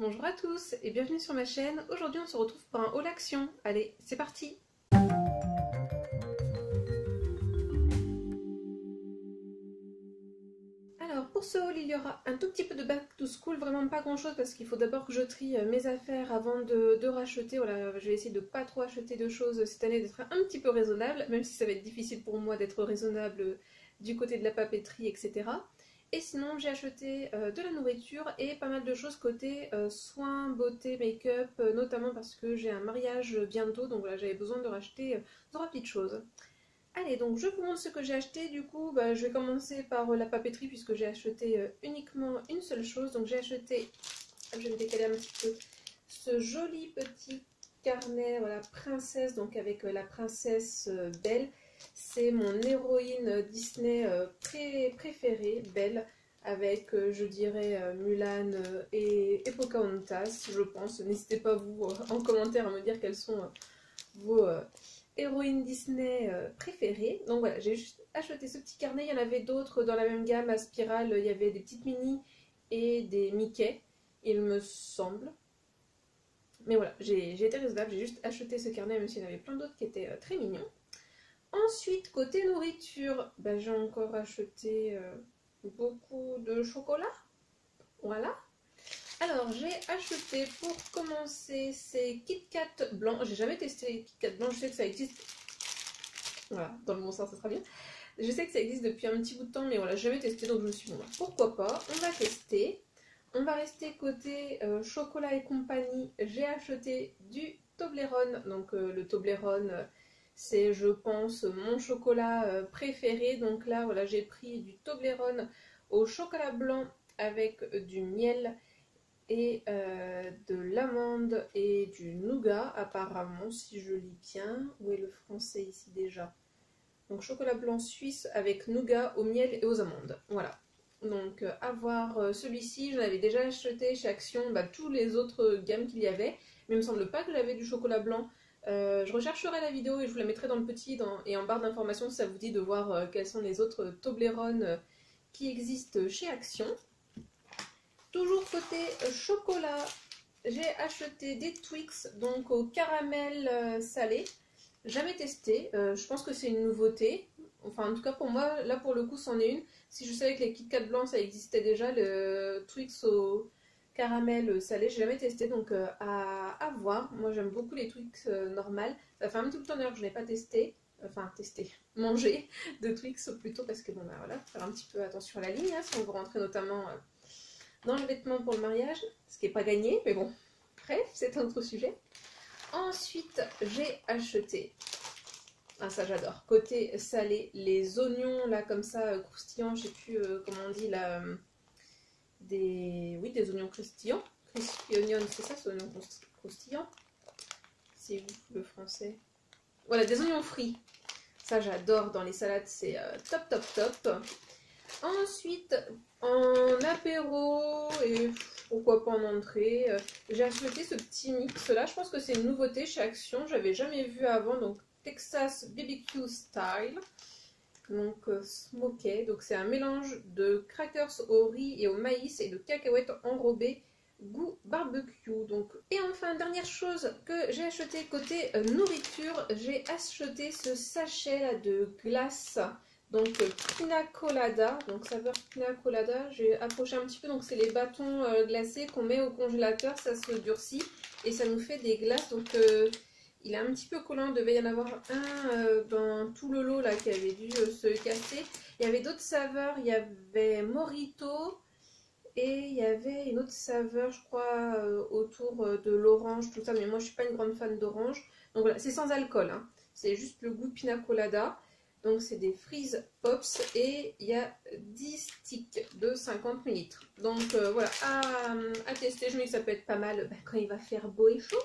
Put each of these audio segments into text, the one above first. Bonjour à tous et bienvenue sur ma chaîne. Aujourd'hui on se retrouve pour un haul action. Allez, c'est parti! Alors pour ce haul il y aura un tout petit peu de back to school, vraiment pas grand chose parce qu'il faut d'abord que je trie mes affaires avant de racheter. Voilà, je vais essayer de pas trop acheter de choses cette année, d'être un petit peu raisonnable, même si ça va être difficile pour moi d'être raisonnable du côté de la papeterie, etc. Et sinon j'ai acheté de la nourriture et pas mal de choses côté soins, beauté, make-up, notamment parce que j'ai un mariage bientôt, donc voilà, j'avais besoin de racheter trois petites choses. Allez, donc je vous montre ce que j'ai acheté. Du coup je vais commencer par la papeterie puisque j'ai acheté uniquement une seule chose. Donc j'ai acheté, je vais me décaler un petit peu, ce joli petit carnet, voilà, princesse, donc avec la princesse Belle. C'est mon héroïne Disney préférée, Belle, avec je dirais Mulan et Pocahontas, je pense. N'hésitez pas vous en commentaire à me dire quelles sont vos héroïnes Disney préférées. Donc voilà, j'ai juste acheté ce petit carnet, il y en avait d'autres dans la même gamme à spirale, il y avait des petites mini et des Mickey, il me semble. Mais voilà, j'ai été raisonnable, j'ai juste acheté ce carnet même s'il y en avait plein d'autres qui étaient très mignons. Ensuite, côté nourriture, ben, j'ai encore acheté beaucoup de chocolat. Voilà. Alors, j'ai acheté pour commencer ces KitKat blancs. J'ai jamais testé les KitKat blancs, je sais que ça existe. Voilà, dans le bon sens, ça sera bien. Je sais que ça existe depuis un petit bout de temps, mais voilà, j'ai jamais testé, donc je me suis dit, bon, pourquoi pas, on va tester. On va rester côté chocolat et compagnie. J'ai acheté du Toblerone, donc le Toblerone... c'est, je pense, mon chocolat préféré. Donc là, voilà, j'ai pris du Toblerone au chocolat blanc avec du miel et de l'amande et du nougat, apparemment, si je lis bien. Où est le français ici déjà? Donc, chocolat blanc suisse avec nougat au miel et aux amandes. Voilà. Donc, à voir celui-ci. J'en avais déjà acheté chez Action, bah, tous les autres gammes qu'il y avait. Mais il ne me semble pas que j'avais du chocolat blanc. Je rechercherai la vidéo et je vous la mettrai dans le petit et en barre d'informations si ça vous dit de voir quels sont les autres Toblerone qui existent chez Action. Toujours côté chocolat, j'ai acheté des Twix, donc au caramel salé. Jamais testé, je pense que c'est une nouveauté. Enfin, en tout cas pour moi, là pour le coup, c'en est une. Si je savais que les KitKat blancs, ça existait déjà, le Twix au... caramel salé, j'ai jamais testé, donc à voir. Moi j'aime beaucoup les Twix normales, ça fait un petit peu de temps que je n'ai pas testé, enfin testé, mangé de Twix plutôt, parce que bon bah voilà, faut faire un petit peu attention à la ligne, hein, si on veut rentrer notamment dans le vêtement pour le mariage, ce qui n'est pas gagné, mais bon, bref, c'est un autre sujet. Ensuite j'ai acheté, ah ça j'adore, côté salé, les oignons là comme ça croustillants, je sais plus comment on dit là... oui, des oignons croustillants. Crispy onion, c'est ça, ce oignon croustillant. C'est vous, le français. Voilà, des oignons frits. Ça, j'adore dans les salades, c'est top, top, top. Ensuite, en apéro et pourquoi pas en entrée, j'ai acheté ce petit mix-là. Je pense que c'est une nouveauté chez Action. Je n'avais jamais vu avant, donc Texas BBQ style. Donc smokey, donc c'est un mélange de crackers au riz et au maïs et de cacahuètes enrobées goût barbecue. Donc et enfin dernière chose que j'ai acheté côté nourriture, j'ai acheté ce sachet là de glace, donc piña colada, donc saveur piña colada. J'ai approché un petit peu, donc c'est les bâtons glacés qu'on met au congélateur, ça se durcit et ça nous fait des glaces. Donc il est un petit peu collant, il devait y en avoir un dans tout le lot là qui avait dû se casser. Il y avait d'autres saveurs, il y avait mojito et il y avait une autre saveur je crois autour de l'orange, tout ça. Mais moi je suis pas une grande fan d'orange. Donc voilà, c'est sans alcool, hein. C'est juste le goût piña colada. Donc c'est des Freeze Pops et il y a 10 sticks de 50 ml. Donc voilà, à tester, je me dis que ça peut être pas mal quand il va faire beau et chaud.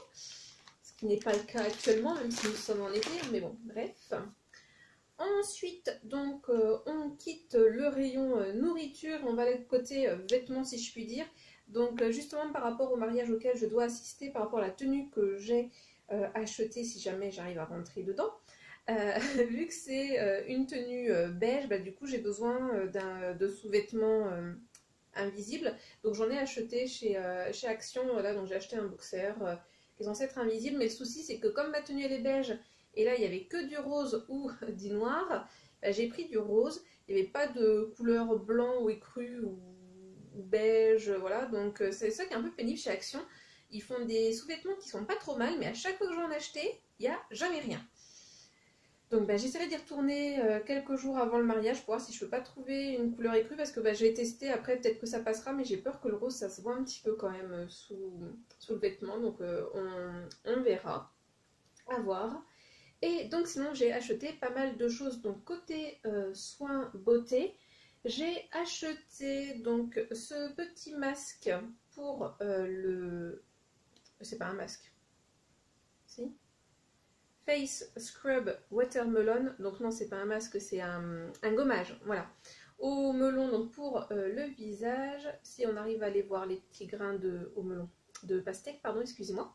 Qui n'est pas le cas actuellement, même si nous sommes en été, mais bon, bref. Ensuite, donc, on quitte le rayon nourriture, on va aller côté vêtements, si je puis dire. Donc, justement, par rapport au mariage auquel je dois assister, par rapport à la tenue que j'ai achetée, si jamais j'arrive à rentrer dedans, vu que c'est une tenue beige, bah, du coup, j'ai besoin de sous-vêtements invisible. Donc j'en ai acheté chez Action, voilà, donc j'ai acheté un boxer qui est censé être invisible, mais le souci c'est que comme ma tenue elle est beige, et là il n'y avait que du rose ou du noir, j'ai pris du rose, il n'y avait pas de couleur blanc ou écru ou beige, voilà, donc c'est ça qui est un peu pénible chez Action. Ils font des sous-vêtements qui sont pas trop mal, mais à chaque fois que j'en achetais, il n'y a jamais rien. Donc ben, j'essaierai d'y retourner quelques jours avant le mariage pour voir si je peux pas trouver une couleur écrue, parce que ben, j'ai testé, après peut-être que ça passera, mais j'ai peur que le rose ça se voit un petit peu quand même sous le vêtement, donc on verra, à voir. Et donc sinon j'ai acheté pas mal de choses, donc côté soins beauté, j'ai acheté donc ce petit masque pour le... c'est pas un masque, si ? Face Scrub Watermelon, donc non c'est pas un masque, c'est un gommage, voilà, au melon, donc pour le visage, si on arrive à aller voir les petits grains au melon, de pastèque, pardon, excusez-moi.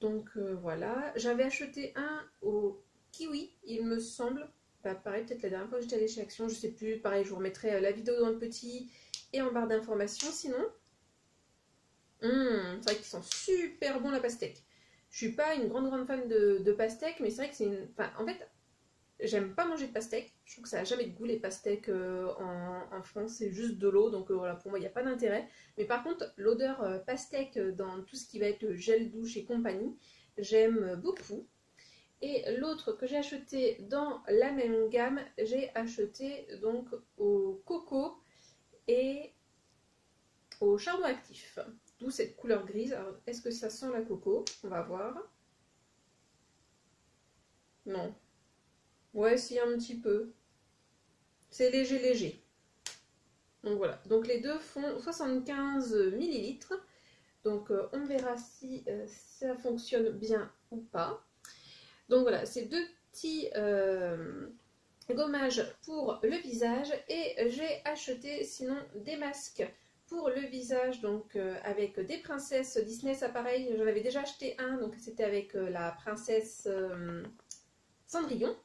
Donc voilà, j'avais acheté un au kiwi, il me semble, bah, pareil peut-être la dernière fois que j'étais allée chez Action, je sais plus, pareil je vous remettrai la vidéo dans le petit et en barre d'informations, sinon, c'est vrai qu'ils sont super bons la pastèque. Je suis pas une grande fan de pastèque, mais c'est vrai que c'est une... Enfin, en fait, j'aime pas manger de pastèque. Je trouve que ça n'a jamais de goût, les pastèques en France. C'est juste de l'eau, donc voilà, pour moi, il n'y a pas d'intérêt. Mais par contre, l'odeur pastèque dans tout ce qui va être gel douche et compagnie, j'aime beaucoup. Et l'autre que j'ai acheté dans la même gamme, j'ai acheté donc au coco et au charbon actif. D'où cette couleur grise. Alors, est-ce que ça sent la coco? On va voir. Non. Ouais, si, un petit peu. C'est léger, léger. Donc voilà. Donc les deux font 75 ml. Donc on verra si ça fonctionne bien ou pas. Donc voilà, ces deux petits gommages pour le visage. Et j'ai acheté sinon des masques pour le visage, donc avec des princesses Disney. Ça pareil, j'en avais déjà acheté un, donc c'était avec la princesse Cendrillon,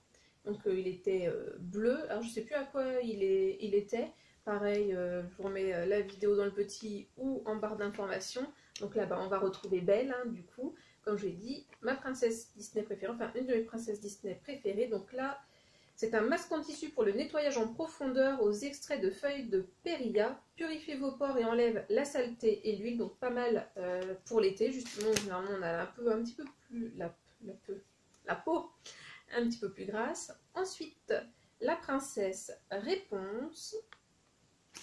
donc il était bleu, alors je sais plus à quoi il était, pareil je vous remets la vidéo dans le petit ou en barre d'informations. Donc là-bas on va retrouver Belle, hein, du coup comme je l'ai dit, ma princesse Disney préférée, enfin une de mes princesses Disney préférées. Donc là c'est un masque en tissu pour le nettoyage en profondeur aux extraits de feuilles de périlla. Purifie vos pores et enlève la saleté et l'huile. Donc pas mal pour l'été. Justement, généralement, on a un petit peu plus la peau un petit peu plus grasse. Ensuite, la princesse Réponse.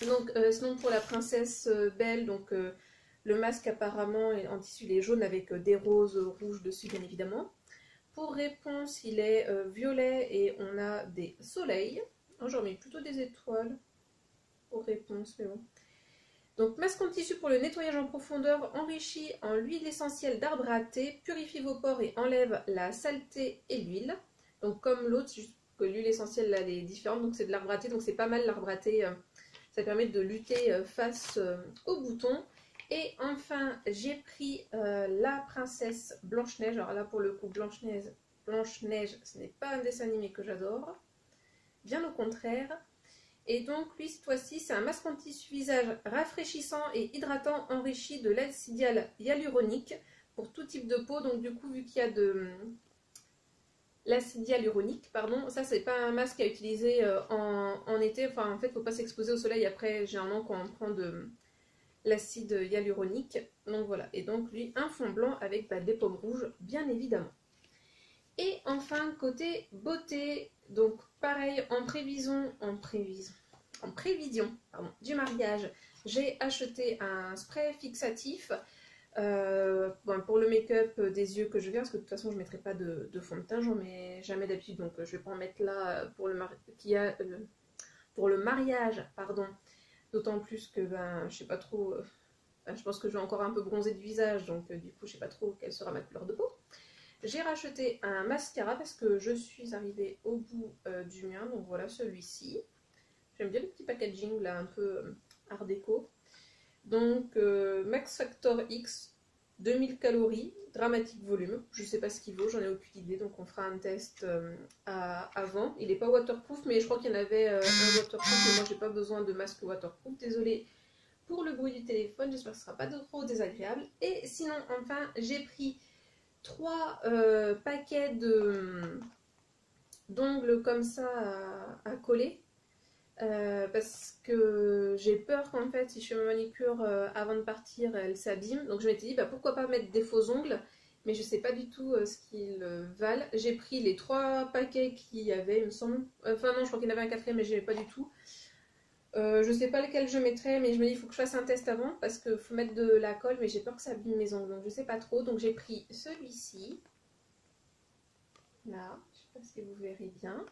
Donc, sinon pour la princesse Belle, donc le masque apparemment est en tissu, il est jaune avec des roses rouges dessus, bien évidemment. Pour Réponse, il est violet et on a des soleils. J'en mets plutôt des étoiles pour Réponse, mais bon. Donc, masque en tissu pour le nettoyage en profondeur, enrichi en huile essentielle d'arbre à thé, purifie vos pores et enlève la saleté et l'huile. Donc, comme l'autre, juste que l'huile essentielle, là, elle est différente, donc c'est de l'arbre à thé, donc c'est pas mal l'arbre à thé. Ça permet de lutter face aux boutons. Et enfin, j'ai pris la princesse Blanche-Neige. Alors là, pour le coup, Blanche-Neige, ce n'est pas un dessin animé que j'adore. Bien au contraire. Et donc, lui, cette fois-ci, c'est un masque en tissu visage rafraîchissant et hydratant enrichi de l'aide ciliale hyaluronique pour tout type de peau. Donc, du coup, vu qu'il y a de l'acide hyaluronique, pardon, ça, c'est pas un masque à utiliser en été. Enfin, en fait, il ne faut pas s'exposer au soleil après, généralement, quand on prend de... l'acide hyaluronique, donc voilà. Et donc lui, un fond blanc avec bah, des pommes rouges, bien évidemment. Et enfin, côté beauté, donc pareil, en prévision, du mariage, j'ai acheté un spray fixatif bon, pour le make-up des yeux que je viens, parce que de toute façon je ne mettrai pas de fond de teint, j'en mets jamais d'habitude, donc je ne vais pas en mettre là pour le mariage, pardon. D'autant plus que, ben, je sais pas trop, ben, je pense que je vais encore un peu bronzer du visage, donc du coup, je sais pas trop quelle sera ma couleur de peau. J'ai racheté un mascara parce que je suis arrivée au bout du mien, donc voilà celui-ci. J'aime bien le petit packaging, là, un peu art déco. Donc, Max Factor X, 2000 calories, dramatique volume. Je sais pas ce qu'il vaut, j'en ai aucune idée, donc on fera un test avant. Il n'est pas waterproof, mais je crois qu'il y en avait un waterproof, mais moi j'ai pas besoin de masque waterproof, désolée pour le bruit du téléphone, j'espère que ce ne sera pas trop désagréable. Et sinon, enfin, j'ai pris 3 paquets d'ongles comme ça à coller. Parce que j'ai peur qu'en fait, si je fais ma manicure avant de partir, elle s'abîme. Donc je m'étais dit, bah, pourquoi pas mettre des faux ongles, mais je ne sais pas du tout ce qu'ils valent. J'ai pris les 3 paquets qu'il y avait, il me semble. Enfin non, je crois qu'il y en avait un quatrième, mais je n'avais pas du tout. Je ne sais pas lequel je mettrais, mais je me dis, il faut que je fasse un test avant, parce qu'il faut mettre de la colle, mais j'ai peur que ça abîme mes ongles, donc je ne sais pas trop. Donc j'ai pris celui-ci. Là, je ne sais pas si vous verrez bien.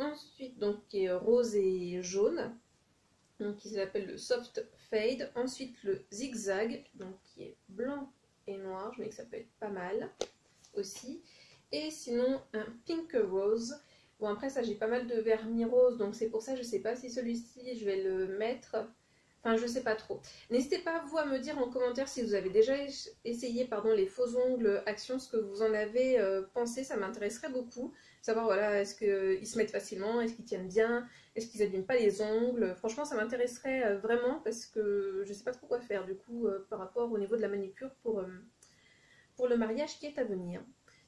Ensuite, donc, qui est rose et jaune, donc il s'appelle le Soft Fade. Ensuite, le Zigzag, donc qui est blanc et noir, je me dis que ça peut être pas mal aussi. Et sinon, un Pink Rose. Bon, après ça, j'ai pas mal de vernis rose, donc c'est pour ça, je sais pas si celui-ci, je vais le mettre. Enfin, je sais pas trop. N'hésitez pas, vous, à me dire en commentaire si vous avez déjà essayé les faux ongles Action, ce que vous en avez pensé, ça m'intéresserait beaucoup. Savoir, voilà, est-ce qu'ils se mettent facilement, est-ce qu'ils tiennent bien, est-ce qu'ils abîment pas les ongles. Franchement, ça m'intéresserait vraiment parce que je sais pas trop quoi faire, du coup, par rapport au niveau de la manicure pour le mariage qui est à venir.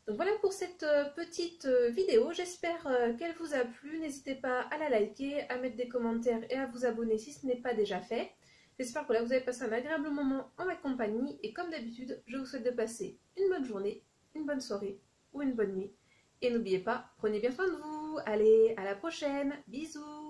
Donc voilà pour cette petite vidéo, j'espère qu'elle vous a plu, n'hésitez pas à la liker, à mettre des commentaires et à vous abonner si ce n'est pas déjà fait. J'espère que là vous avez passé un agréable moment en ma compagnie et comme d'habitude, je vous souhaite de passer une bonne journée, une bonne soirée ou une bonne nuit. Et n'oubliez pas, prenez bien soin de vous, allez à la prochaine, bisous.